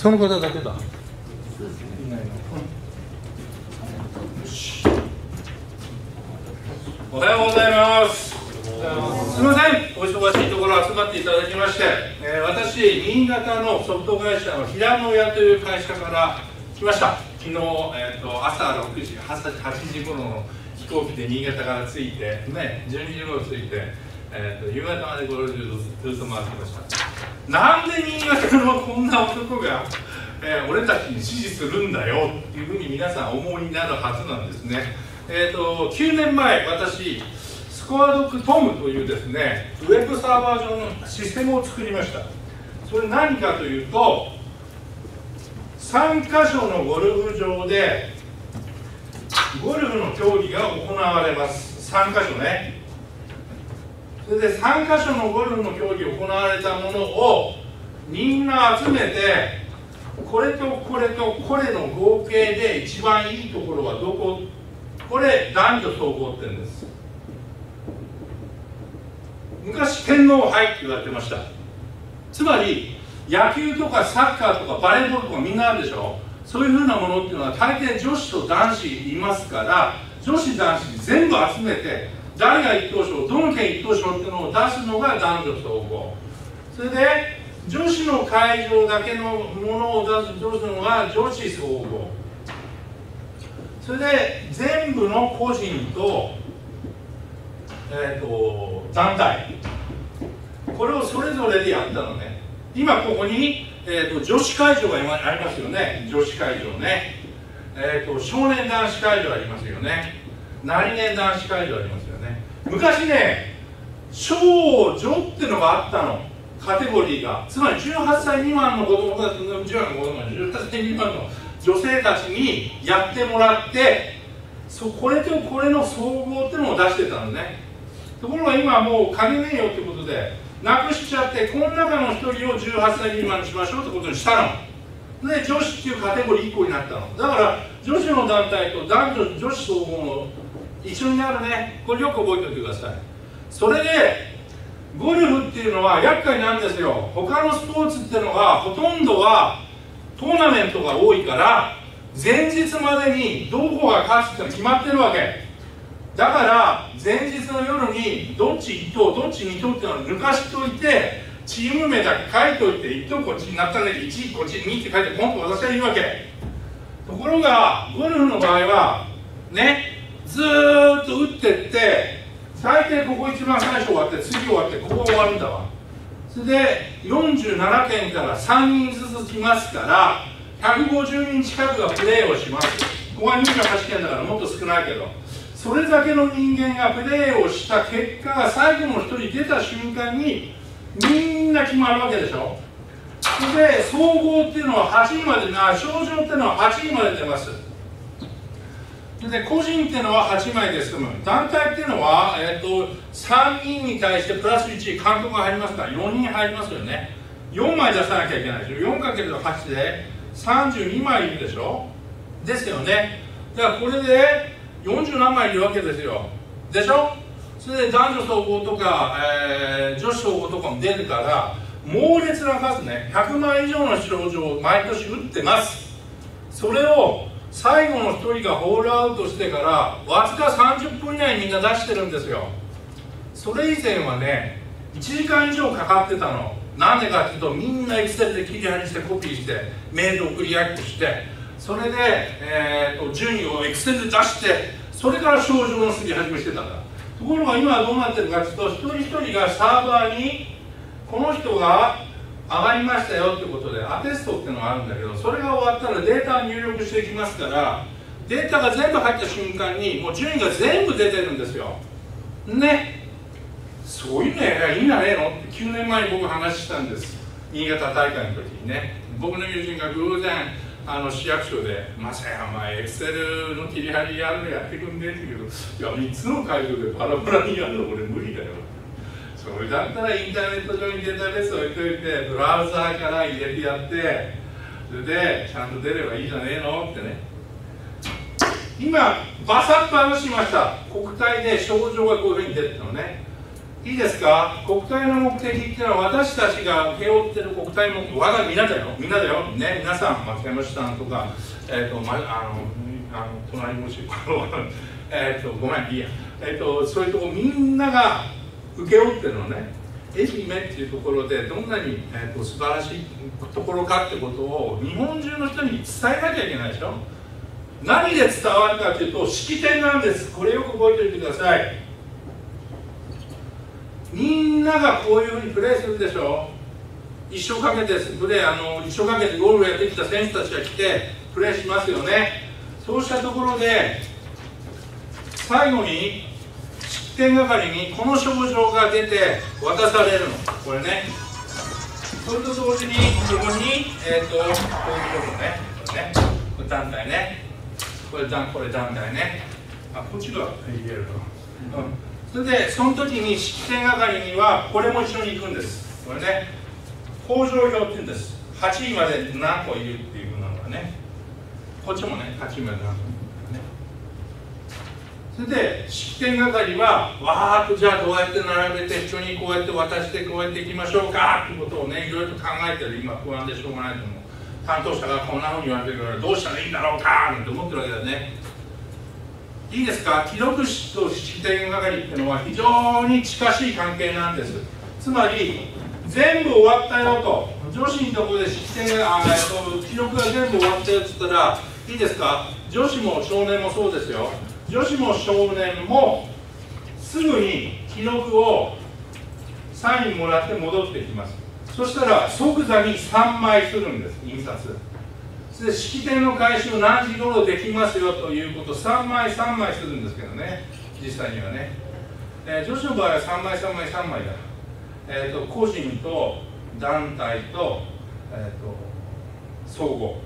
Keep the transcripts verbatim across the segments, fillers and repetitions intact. その方だけだ。おはようございます。すみません、お忙しいところ集まっていただきまして、えー、私、新潟のソフト会社の平野屋という会社から来ました。昨日、えー、と朝ろくじ、はちじ頃の飛行機で新潟から着いて、ね、じゅうにじ頃着いて、えー、と夕方までゴルフずっと回ってました。なんで新潟のこんな男が、えー、俺たちに支持するんだよっていうふうに皆さん思いになるはずなんですね。えー、ときゅうねんまえ、私スコアドックトムというですね、ウェブサーバー上のシステムを作りました。それ何かというと、さんかしょのゴルフ場でゴルフの競技が行われます。さんかしょね。それでさんかしょのゴルフの競技が行われたものをみんな集めて、これとこれとこれの合計で一番いいところはどこ、これ男女総合って言うんです。昔天皇杯って言われてました。つまり野球とかサッカーとかバレーボールとかみんなあるでしょ。そういうふうなものっていうのは大抵女子と男子いますから、女子男子全部集めて誰が一等賞、どの県一等賞っていうのを出すのが男女総合。それで女子の会場だけのものを出すのが女子総合。それで全部の個人とえーと団体、これをそれぞれでやったのね。今ここに、えーと女子会場がありますよね。女子会場ね、えーと少年男子会場ありますよね。成年男子会場ありますよね。昔ね、少女ってのがあったの、カテゴリーが。つまりじゅうはっさい未満の子供たちのじゅうはっさい未満の女性たちにやってもらって、そこれとこれの総合ってのを出してたのね。ところが今はもう金ねえよってことでなくしちゃって、この中のひとりをじゅうはっさい未満にしましょうってことにしたので、女子っていうカテゴリーいっこになったのだから、女子の団体と男女女子総合の一緒になるね。これよく覚えておいてください。それでゴルフっていうのは厄介なんですよ。他のスポーツっていうのがほとんどはトーナメントが多いから、前日までにどこが勝つっての決まってるわけだから、前日の夜にどっちいっ等どっちに等っていうのを抜かしといて、チーム名だけ書いといて、いっ等こっちになったんでいちこっちにって書いてポンと私が言うわけ。ところがゴルフの場合はね、ずーっと打ってって最低ここ一番最初終わって、次終わって、ここが終わるんだわ。それでよんじゅうななけんからさんにんずつ来ますから、ひゃくごじゅうにん近くがプレーをします。ここはにじゅうはちけんだからもっと少ないけど、それだけの人間がプレーをした結果が最後のひとり出た瞬間にみんな決まるわけでしょ。それで総合っていうのははちいまで、な賞状っていうのははちいまで出ます。で個人っていうのははちまいで済む。団体っていうのは、えー、とさんにんに対してプラスいち監督が入りますからよにん入りますよね。よんまい出さなきゃいけないでしょ。 よんかけるはち でさんじゅうにまいいるでしょ。ですよね。だからこれでよんじゅうなんまいいるわけですよ。でしょ。それで男女総合とか、えー、女子総合とかも出るから猛烈な数ね、ひゃくまい以上の賞状を毎年打ってます。それを最後のひとりがホールアウトしてからわずかさんじゅっぷん以内にみんな出してるんですよ。それ以前はね、いちじかん以上かかってたの。なんでかっていうと、みんなエクセルで切り貼りしてコピーしてメール送りやっこして、それで、えー、と順位をエクセルで出して、それから賞状のすり始めしてたんだ。ところが今はどうなってるかというと、一人一人がサーバーにこの人が上がりましたよということでアテストっていうのがあるんだけど、それが終わったらデータを入力していきますから、データが全部入った瞬間にもう順位が全部出てるんですよ。ね、そういうのやりゃいいんじゃねえのってきゅうねんまえに僕話したんです。新潟大会の時にね、僕の友人が偶然あの市役所で「まさやお前エクセルの切り張りやるのやってくんね」って言うけど「いやみっつの会場でバラバラにやるの俺無理だよ」それだったらインターネット上にデータベース置いといてブラウザーから入れてやって、それでちゃんと出ればいいじゃねえのってね。今バサッと話しました。国体で賞状がこういうふうに出てたのね。いいですか、国体の目的っていうのは、私たちが請け負ってる国体目的、我が皆だよ、みんなだよ、ね、皆さん、松山市さんとか、えーとま、あのあの隣の市、えーとごめん、いいや、えーと、そういうとこみんなが請け負ってるのね、愛媛っていうところで、どんなに、えーと素晴らしいところかってことを、日本中の人に伝えなきゃいけないでしょ。何で伝わるかというと、式典なんです。これよく覚えておいてください。みんながこういうふうにプレーするでしょ。一生かけてプレーあの一生かけてゴールをやってきた選手たちが来てプレーしますよね。そうしたところで最後に式典係にこの賞状が出て渡されるの。これね。それと同時にここにえっ、ー、とこういうところね。これね。これ団体ね。これ団体ね、あこっちが入れるの、うん、それでその時に式典係にはこれも一緒に行くんです。これね工場表っていうんです。はちいまで何個いるっていうのがね、こっちもねはちいまで何個いるね。それで式典係はわーっとじゃあどうやって並べて一緒にこうやって渡してこうやっていきましょうかってことをねいろいろと考えてる今不安でしょうがないと思う。担当者がこんなふうに言われてるからどうしたらいいんだろうかなんて思ってるわけだね。いいですか、記録室と式典係っていうのは非常に近しい関係なんです。つまり全部終わったよと女子のところで式典が記録が全部終わったよっつったらいいですか、女子も少年もそうですよ。女子も少年もすぐに記録をサインもらって戻ってきます。そしたら即座にさんまいするんです、印刷。それで式典の開始を何時頃できますよということをさんまいさんまいするんですけどね、実際にはね。えー、女子の場合はさんまいさんまいさんまいだ。えーと、個人と団体と、えーと、総合。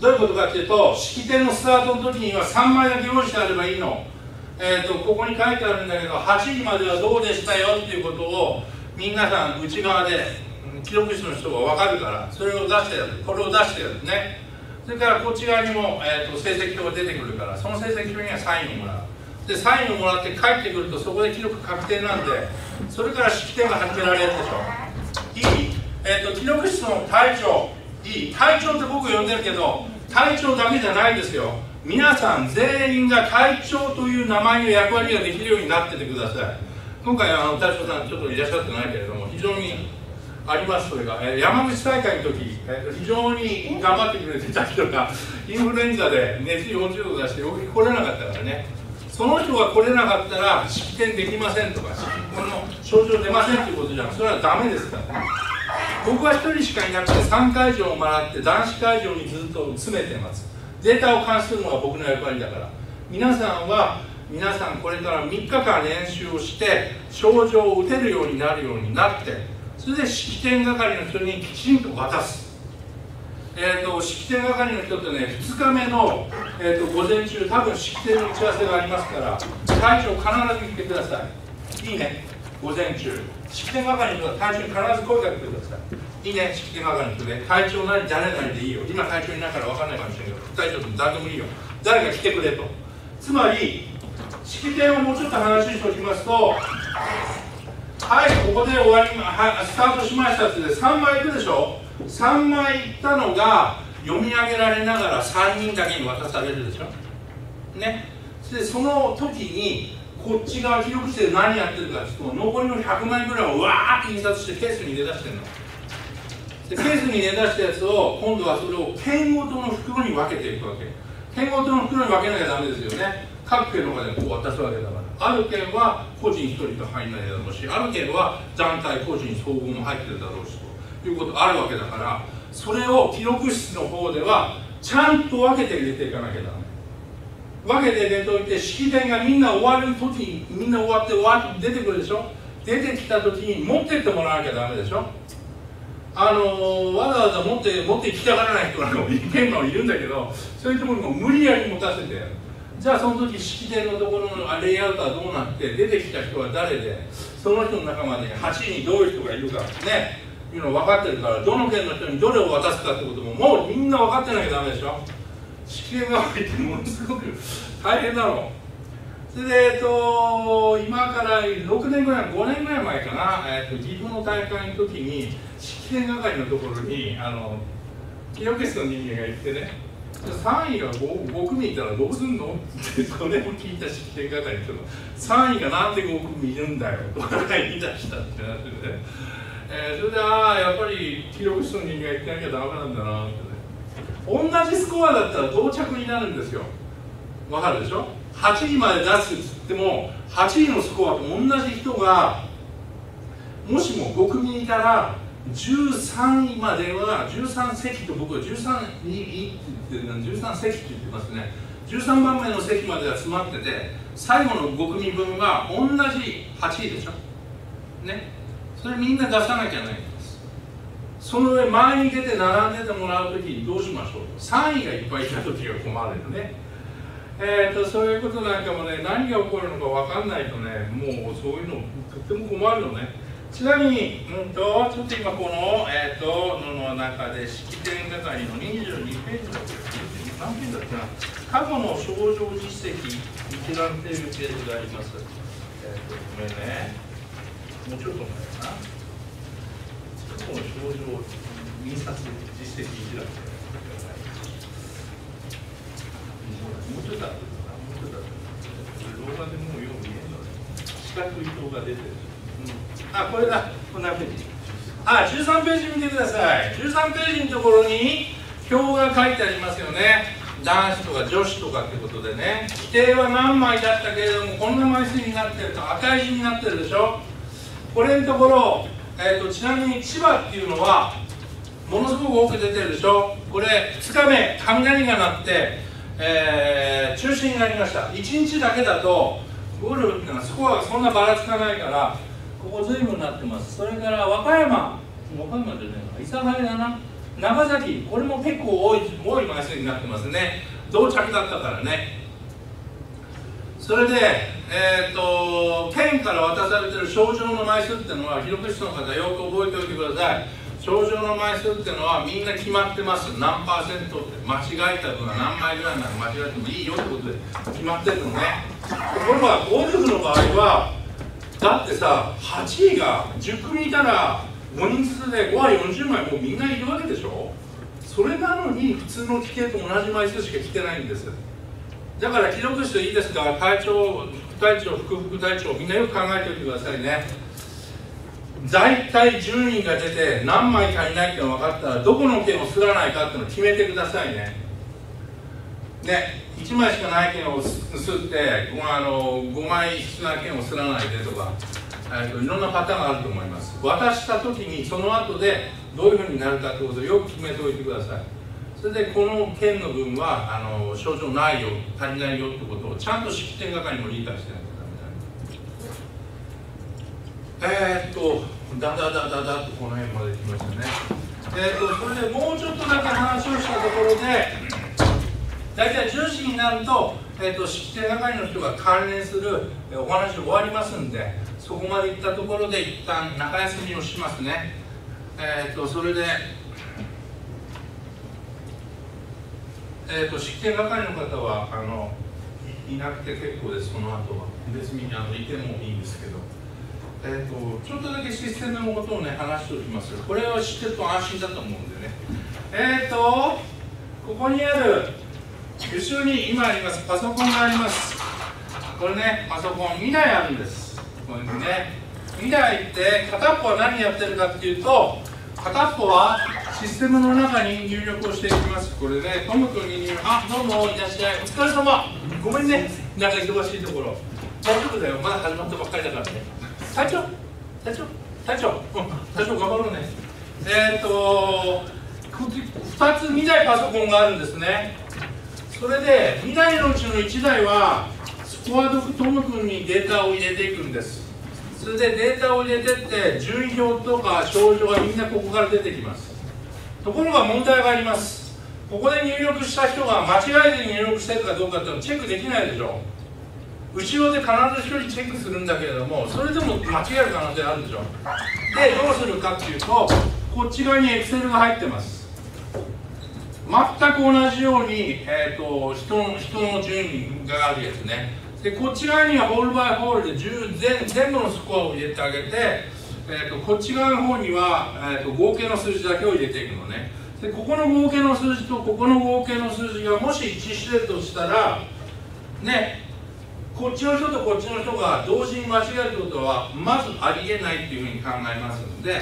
どういうことかっていうと、式典のスタートの時にはさんまいだけ用意してあればいいの。えーと、ここに書いてあるんだけど、はちじまではどうでしたよっていうことを皆さん内側で記録室の人が分かるからそれを出してやる、これを出してやるね。それからこっち側にも、えー、と成績表が出てくるからその成績表にはサインをもらう。でサインをもらって帰ってくるとそこで記録確定なんでそれから式典が始められるでしょ。いい、えー、と記録室の隊長、いい隊長って僕呼んでるけど隊長だけじゃないですよ。皆さん全員が隊長という名前の役割ができるようになっててください。今回あの大将さんちょっといらっしゃってないけれども非常にあります。それが、えー、山口大会の時、えー、非常に頑張ってくれてた人がインフルエンザで熱よんじゅうど出してよく来れなかったからね、その人が来れなかったら式典できませんとかこの症状出ませんっていうことじゃん。それはダメですからね。僕はひとりしかいなくてさんかいじょうをもらって男子会場にずっと詰めてます。データを監視するのが僕の役割だから、皆さんは皆さんこれからみっかかん練習をして賞状を打てるようになるようになって、それで式典係の人にきちんと渡す。えーと式典係の人ってねふつかめの、えーと午前中多分式典の打ち合わせがありますから隊長必ず来てください。いいね、午前中式典係の人は隊長に必ず声かけてください。いいね、式典係の人で隊長なり誰なりでいいよ、今隊長いないから分かんないかもしれないけど隊長って誰でもいいよ、誰が来てくれと。つまり式典をもうちょっと話しておきますと、はい、ここで終わり、はい、スタートしましたってさんまいいくでしょ、さんまいいったのが読み上げられながらさんにんだけに渡されるでしょ、ね、でその時にこっち側記録して何やってるかっていうと残りのひゃくまいぐらいをわーって印刷してケースに入れ出してるの。でケースに入れ出したやつを今度はそれを県ごとの袋に分けていくわけ。県ごとの袋に分けなきゃダメですよね。各県の方でこう渡すわけだから、ある県は個人ひとりが入らないだろうし、ある県は団体個人総合も入ってるだろうしということあるわけだから、それを記録室の方ではちゃんと分けて入れていかなきゃだめ。分けて入れておいて式典がみんな終わる時にみんな終わってわ出てくるでしょ。出てきた時に持ってってもらわなきゃだめでしょ。あのー、わざわざ持って持って行きたがらない人なんかもいるのいるんだけど、そういうところにも無理やり持たせてやる。じゃあその時式典のところのレイアウトはどうなって出てきた人は誰でその人の中まではちにんどういう人がいるかねいうの分かってるから、どの県の人にどれを渡すかってことももうみんな分かってなきゃダメでしょ。式典が入ってものすごく大変だろう。それで、えっと、今からろくねんぐらい、ごねんぐらい前かな、えっと、岐阜の大会の時に、式典係のところに、あの、記録室の人間が行ってね、さんいが 5, ご組いたらどうすんのって、それも聞いた式典係の人が、さんいがなんでご組いるんだよとか言い出したってなってね、えー、それで、ああ、やっぱり記録室の人間が行ってなきゃだめなんだなってね、同じスコアだったら同着になるんですよ。わかるでしょ？はちいまで出すって言ってもはちいのスコアと同じ人がもしもご組いたらじゅうさんいまではじゅうさん席と僕は13にじゅうさん席って言ってますね。じゅうさんばんめの席までは詰まってて最後のご組分が同じはちいでしょね。それみんな出さなきゃないんです。その上前に出て並んでてもらう時にどうしましょう。さんいがいっぱいいた時が困るよね。えーとそういうことなんかもね、何が起こるのか分かんないとね、もうそういうのとっても困るのね。ちなみに、うんと、ちょっと今この、えーと、の中で式典係のにじゅうにページだっけ、何ページだっけな、過去の症状実績一覧というページがあります。えーと、これね、もうちょっと前かな、過去の症状印刷実績一覧って。もうちょっとあるもうちょっとある動画でもうよく見えるので四角い表が出てる、うん、あ、これだ、こんなページ、あ、じゅうさんページ見てください。じゅうさんページのところに表が書いてありますよね。男子とか女子とかってことでね、規定は何枚だったけれどもこんな枚数になってると赤い字になってるでしょ。これのところ、えー、とちなみに千葉っていうのはものすごく多く出てるでしょ。これふつかめ雷が鳴ってえー、中止になりました。いちにちだけだとゴルフっていうのはスコアがそんなばらつかないからここ随分なってます。それから和歌山和歌山じゃないか諫早だな、長崎、これも結構多い多い枚数になってますね。同着だったからね。それで、えー、と県から渡されてる賞状の枚数っていうのは記録室の方よく覚えておいてください。症状の枚数っていうのはみんな決まってます。何パーセントって間違えた分が何枚ぐらいなら間違えてもいいよってことで決まってるのね。ところがゴルフの場合はだってさ、はちいがじゅっくみいたらごにんずつでごわよんじゅうまいもうみんないるわけでしょ。それなのに普通の規定と同じ枚数しか来てないんです。だから記録していいですか、会長、副会長、副副会長みんなよく考えておいてくださいね。大体じゅうにんが出て何枚足りないってのが分かったらどこの県をすらないかっていうのを決めてくださいね。ね、いちまいしかない県をすってあのごまい必要な県をすらないでとか、えー、いろんなパターンがあると思います。渡した時にその後でどういうふうになるかってことをよく決めておいてください。それでこの県の分はあの症状ないよ、足りないよってことをちゃんと式典係も理解してね。えーっと、だだだだだっとこの辺まで来ましたね。えーっと、それでもうちょっとだけ話をしたところで、大体じゅうじになると、えーっと、式典係の人が関連するお話終わりますんで、そこまでいったところで一旦中休みをしますね。えーっと、それで、えーっと、式典係の方はあの い, いなくて結構です。その後は別にあのいてもいいんですけど。えとちょっとだけシステムのことをね話しておきます。これを知ってると安心だと思うんでね。えっとここにある後ろに今ありますパソコンがあります。これねパソコンにだいあるんです。これねにだいって片っぽは何やってるかっていうと片っぽはシステムの中に入力をしていきます。これねトム君に入力、あ、どうもいらっしゃい、お疲れ様、ごめんね、なんか忙しいところ。大丈夫だよ、まだ始まったばっかりだからね。隊長、隊長、隊長、うん、隊長頑張ろうね。えっと、ふたつ、にだいパソコンがあるんですね。それで、にだいのうちのいちだいは、スコアドクトム君にデータを入れていくんです。それで、データを入れてって、順位表とか症状がみんなここから出てきます。ところが問題があります。ここで入力した人が間違えて入力してるかどうかってチェックできないでしょ。後ろで必ずひとりチェックするんだけれども、それでも間違える可能性あるでしょ。で、どうするかっていうと、こっち側に Excel が入ってます。全く同じように、えー、と 人, 人の順位があるやつね。でこっち側にはホールバイホールで全, 全部のスコアを入れてあげて、えー、とこっち側の方には、えー、と合計の数字だけを入れていくのね。でここの合計の数字とここの合計の数字がもし一致してるとしたらね、こっちの人とこっちの人が同時に間違えることはまずありえないっていうふうに考えますので、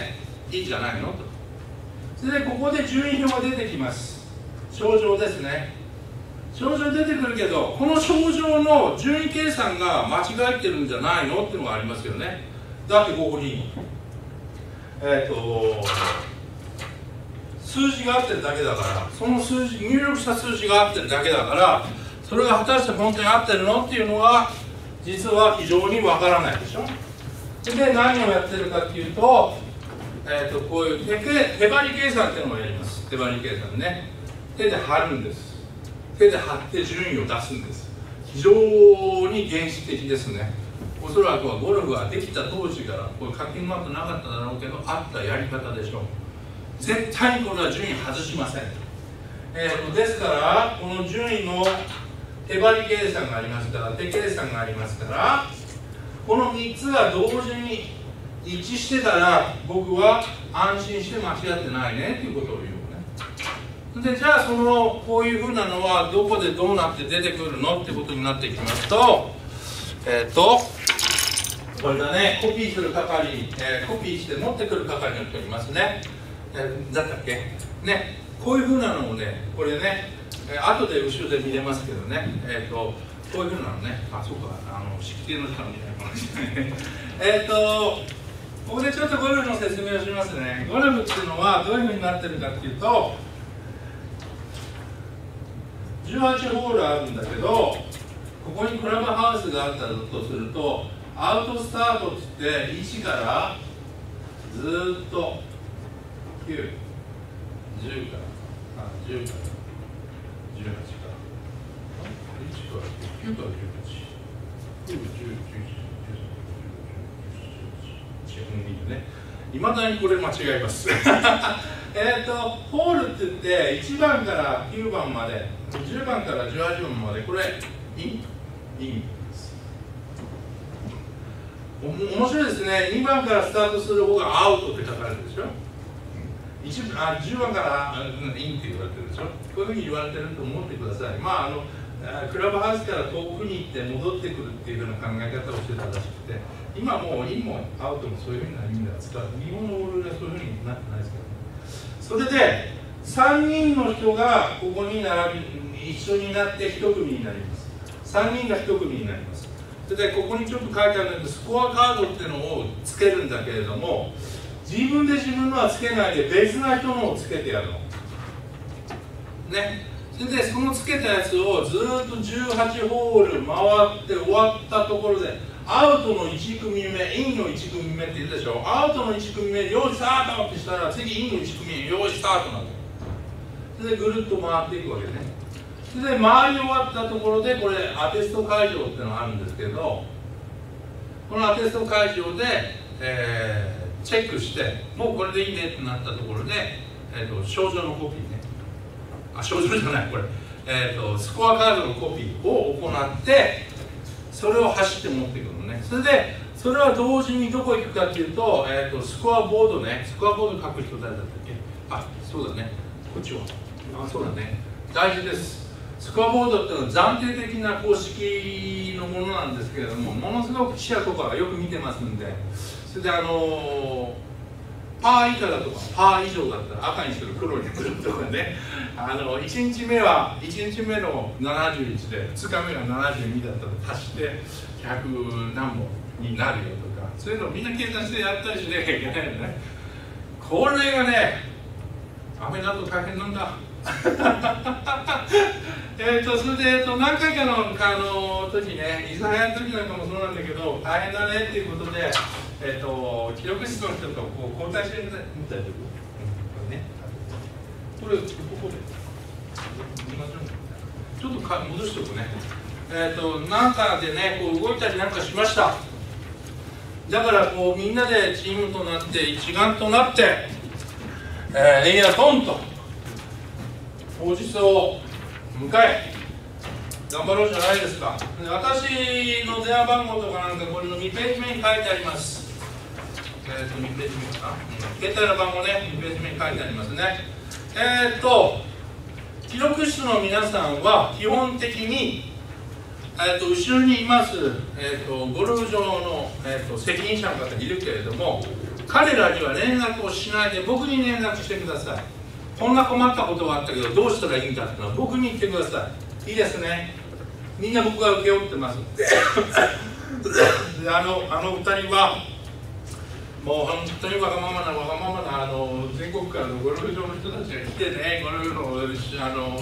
いいんじゃないのと。それでここで順位表が出てきます。症状ですね。症状出てくるけど、この症状の順位計算が間違えてるんじゃないのっていうのがありますよね。だってここにえっ、ー、と数字が合ってるだけだから、その数字入力した数字が合ってるだけだから、それが果たして本当に合ってるのっていうのは実は非常にわからないでしょ。で何をやってるかっていうと、えーとこういう手張り計算っていうのをやります。手張り計算ね、手で張るんです。手で張って順位を出すんです。非常に原始的ですね。おそらくはゴルフができた当時から、これ課金マットなかっただろうけどあったやり方でしょう。絶対にこれは順位外しません、えー、とですからこの順位の手張り計算がありますから、手計算がありますから、このみっつが同時に一致してたら僕は安心して間違ってないねっていうことを言うね。でじゃあそのこういうふうなのはどこでどうなって出てくるのってことになってきますと、えっ、ー、とこれだね、コピーする係、えー、コピーして持ってくる係の人いますね、えー、だったっけね。こういうふうなのをね、これね、えー、後で後ろで見れますけどね、えっ、ー、とこういうふうなのね、あそうか、あの式典の人は見ないかもしれないえっとここでちょっとゴルフの説明をしますね。ゴルフっていうのはどういうふうになってるかっていうと、じゅうはちホールあるんだけど、ここにクラブハウスがあったとすると、アウトスタートって言っていちからずーっときゅう、じゅうからあじゅうからじゅうはちからいちからきゅうからじゅうはち、きゅう、じゅう、じゅういち。いまだにこれ間違いますえっとホールって言っていちばんからきゅうばんまで、じゅうばんからじゅうはちばんまで、これインイン面白いですね。にばんからスタートする方がアウトって書かれてるでしょ。あじゅうばんからインって言われてるでしょ。こういうふうに言われてると思ってください。まああのクラブハウスから遠くに行って戻ってくるっていうような考え方をしてたらしくて、今もうインもアウトもそういうふうな意味だっつったら、日本のオールがそういうふうになってないですけど、ね、それでさんにんの人がここに並び一緒になっていち組になります。さんにんがいち組になります。それでここにちょっと書いてあるんだけど、スコアカードっていうのをつけるんだけれども、自分で自分のはつけないで別な人のをつけてやるのね。それでそのつけたやつをずっとじゅうはちホール回って終わったところで、アウトのいち組目、インのいち組目って言うでしょ。アウトのいち組目、よーいスタートってしたら、次インのいち組目、よーいスタートなんだよ。それでぐるっと回っていくわけね。それで回り終わったところで、これアテスト会場っていうのがあるんですけど、このアテスト会場で、えー、チェックして、もうこれでいいねってなったところで、えーと、症状のコピーね。あ、症状じゃない、これ。えーと、スコアカードのコピーを行って、それを走って持っていくのね。それでそれは同時にどこ行くかっていうと、えー、とスコアボードね、スコアボード書く人誰だったっけ。あそうだね、こっちはあそうだね、大事です。スコアボードっていうのは暫定的な公式のものなんですけれども、ものすごく記者とかがよく見てますんで、それであのー、パー以下だとかパー以上だったら赤にする、黒にするとかねあのいちにちめはいちにちめのななじゅういちで、ふつかめがななじゅうにだったら足してひゃくなんぼんになるよとか、そういうのをみんな計算してやったりしなきゃいけないよね。これがね、雨だと大変なんだえっとそれで、えー、と何回かの、あの時ね、居酒屋の時なんかもそうなんだけど、大変だねっていうことで、えー、と記録室の人とこう交代してみたいな。これここでちょっとか戻しておくね。えっとなんかでね、こう動いたりなんかしました。だからこうみんなでチームとなって一丸となって、えー、レイヤートンと当日を迎え、頑張ろうじゃないですか。私の電話番号とかなんか、これのにページ目に書いてあります。えっと、にページ目かな。携帯の番号ね、にページ目に書いてありますね。えっと、記録室の皆さんは基本的に、えっと、後ろにいます、えっと、ゴルフ場の、えっと、責任者の方いるけれども、彼らには連絡をしないで、僕に連絡してください。こんな困ったことがあったけど、どうしたらいいんだってのは僕に言ってください。いいですね。みんな僕が請け負ってます。で、あの、あのふたりは、もう本当にわがままなわがままな、あの全国からのゴルフ場の人たちが来てね、ゴルフの、あの、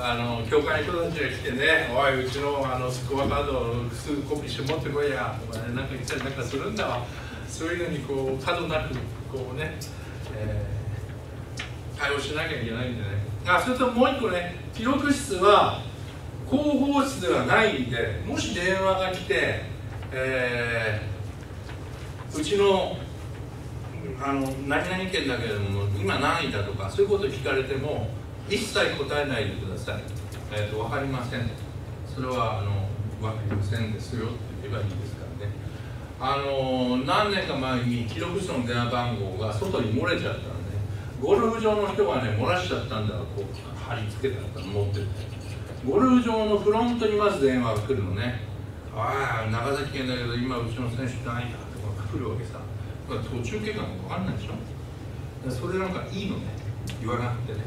あの教会の人たちが来てね、おい、うちの、あのスコアカードをすぐコピーして持ってこいやとかね、なんか言ったりなんかするんだわ。そういうのにこう過度なくこうね、えー、対応しなきゃいけないんでね。あ、それともう一個ね、記録室は広報室ではないんで、もし電話が来て、えー、うちのあの何々県だけれども今何位だとかそういうことを聞かれても一切答えないでください。えっと、分かりません、それはあの分かりませんですよって言えばいいですからね。あの何年か前に記録室の電話番号が外に漏れちゃったんで、ゴルフ場の人がね漏らしちゃったんだから、こう貼り付けたから持ってって、ゴルフ場のフロントにまず電話が来るのね。ああ、長崎県だけど今うちの選手何位だとか来るわけさ。途中経過も分かんないでしょ。それなんかいいのね、言わなくてね、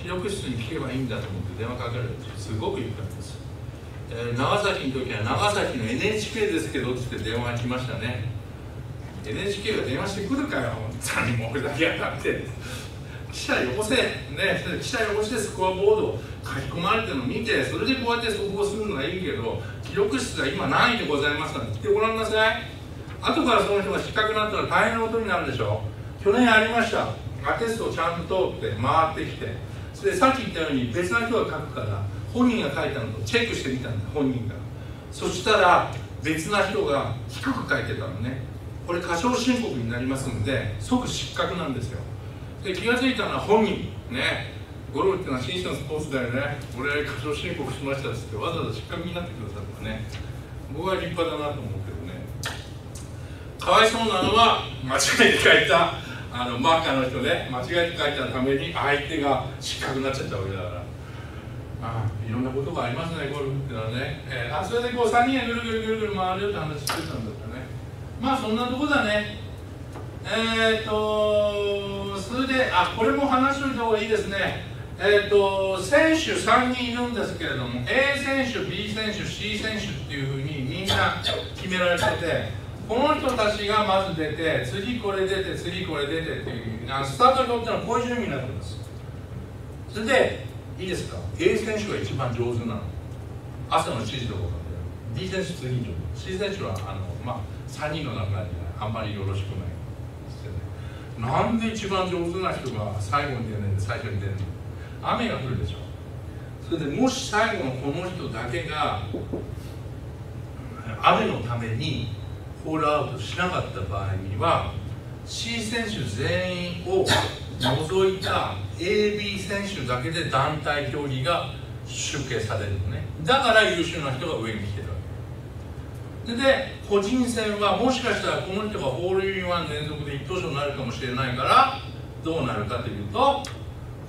記録室に聞けばいいんだと思って電話かけるとすごく良かったです。えー、長崎の時は長崎の エヌエイチケー ですけどって電話が来ましたね。 エヌエイチケー が電話してくるから本当にもうふざけやがって記者よこせ、ね、記者よこしてスコアボードを書き込まれてるのを見て、それでこうやって速報するのがいいけど、記録室が今何位でございますかって言ってごらんなさい。後からその人が失格になったら大変なことになるでしょ。去年ありました。アテストをちゃんと通って回ってきて、それでさっき言ったように別な人が書くから本人が書いたのとチェックしてみたんだ、本人が。そしたら別な人が低く書いてたのね。これ過少申告になりますので即失格なんですよ。で、気が付いたのは本人ね。ゴルフっていうのは紳士のスポーツだよね。俺過少申告しましたっつってわざわざ失格になってくださったね。僕は立派だなと思うけどね。かわいそうなのは間違えて書いたあのマーカーの人ね、間違えて書いたために相手が失格になっちゃったわけだから。ああ、いろんなことがありますね、ゴルフっていうのはね。えー、あ、それでこうさんにんぐるぐるぐるぐる回るよって話してたんだったね。まあそんなとこだね。えっ、ー、とそれで、あ、これも話しといた方がいいですね。えっ、ー、と選手さんにんいるんですけれども、 A 選手 B 選手 C 選手っていうふうにみんな決められてて、この人たちがまず出て、次これ出て、次これ出てっていう、あ、スタート表っていうのはこういう順になってます。それでいいですか、 A 選手が一番上手なの、朝のしちじとかで、 B 選手次に上手、 C 選手はあの、まあ、さんにんの中にあんまりよろしくないですよね。なんで一番上手な人が最後に出ないで最初に出るの、雨が降るでしょ。それでもし最後のこの人だけが雨のためにホールアウトしなかった場合には、 C 選手全員を除いた エービー 選手だけで団体競技が集計されるのね。だから優秀な人が上に来てるわけで、で個人戦はもしかしたらこの人がホールインワン連続で一等賞になるかもしれないから、どうなるかというと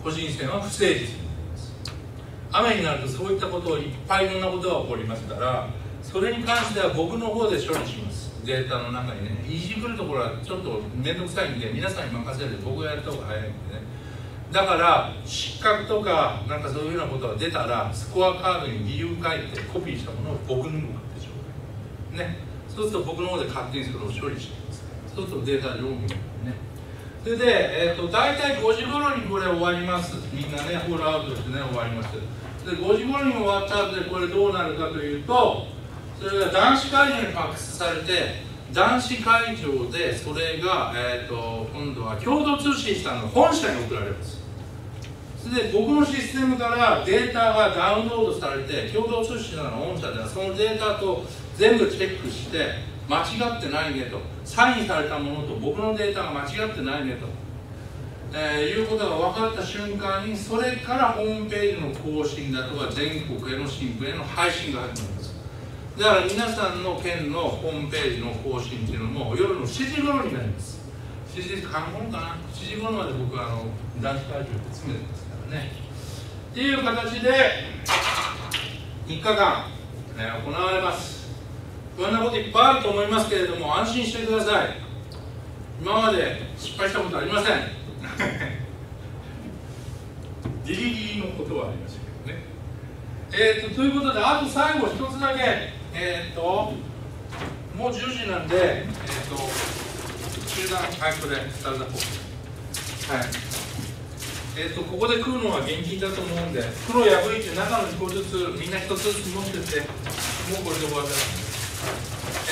個人戦は不成立になります。雨になるとそういったことをいっぱいいろんなことが起こりますから、それに関しては僕の方で処理します。データの中にね、いじくるところはちょっと面倒くさいんで皆さんに任せるで、僕がやるとこが早いんでね。だから失格とかなんかそういうようなことが出たら、スコアカードに理由書いてコピーしたものを僕にも送ってちょうだいね。そうすると僕の方で勝手にそれを処理しています。そうするとデータ上見るんだよね。それで、えー、と大体ごじ頃にこれ終わります。みんなねホールアウトしてね終わります。でごじ頃に終わった後でこれどうなるかというと、それが男子会場にファックスされて、男子会場でそれが、えー、と今度は共同通信さんの本社に送られます。それで僕のシステムからデータがダウンロードされて、共同通信さんの本社ではそのデータと全部チェックして、間違ってないねと、サインされたものと僕のデータが間違ってないねと、えー、いうことが分かった瞬間に、それからホームページの更新だとか全国への新聞への配信が始まります。だから皆さんの県のホームページの更新っていうのも夜のしちじ頃になります。しちじはん頃かな、しちじ頃まで僕はあの男子会長で詰めてますからね。っていう形でみっかかん、えー、行われます。不安なこといっぱいあると思いますけれども、安心してください。今まで失敗したことありません。ギリギリのことはありましたけどね。えー、と, ということで、あと最後一つだけ、えー、ともうじゅうじなんで、えー、と中断、はい、これ、サルダポー、はい、えー、とここで食うのは厳禁だと思うんで、袋を破いて、中のいっこずつ、みんなひとつずつ持ってって、もうこれで終わりだ、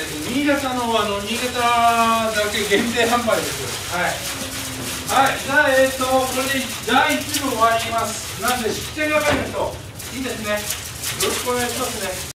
えー、と新潟 の, あの新潟だけ限定販売です。はい、はい、じゃあ、えーと、これでだいいち部終わります。なんで、知ってるわけの人、いいですね。よろしくお願いしますね。